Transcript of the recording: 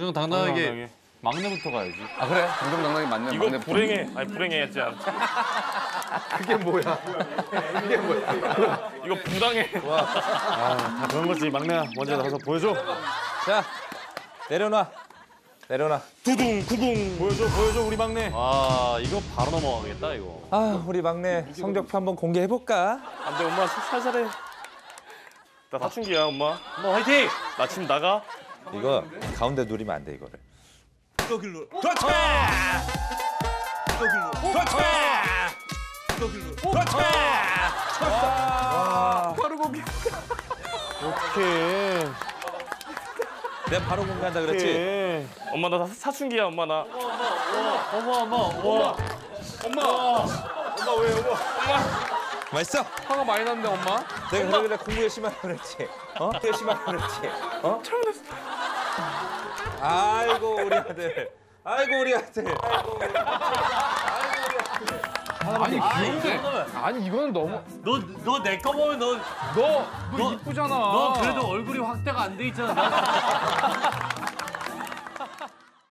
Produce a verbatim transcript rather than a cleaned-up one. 정정당당하게, 당당하게. 막내부터 가야지. 아 그래? 정정당당하게 맞네. 이거 불행해. 아니 불행해 진짜. 그게 뭐야? 그게 뭐야? 이거 부당해. 아, 다 그런 거지. 막내야 먼저 나가서 보여줘. 자 내려놔. 내려놔. 두둥 구둥. 보여줘 보여줘 우리 막내. 아 이거 바로 넘어가겠다 이거. 아 우리 막내 성적표 한번 공개해 볼까? 안 돼 엄마 살살해. 나 사춘기야 엄마. 엄마 화이팅. 나 지금 나가. 이거 가운데 누리면 안 돼 이거를. 또 길로. 그렇지. 또 길로. 그렇지. 또 길로. 그렇지. 와. 바로 공개. 오케이. 내가 바로 공개한다 그랬지. 엄마 나 사춘기야 엄마 나. 엄마 엄마 엄마 엄마 엄마 왜 엄마 엄마. 맛있어? 화가 많이 났는데 엄마. 내가 엄마. 그러길래 공부 열심히 하라 그랬지. 어? 열심히 하라 그랬지. 어? 잘못했어. 아이고 우리 아들. 아이고 우리 아들. 아이고 우리 아들. 아니 귀여운데. 아니 이거는 너무. 너 너 내 거 보면 너 너 너 이쁘잖아. 너, 너, 너 그래도 얼굴이 확대가 안 돼 있잖아.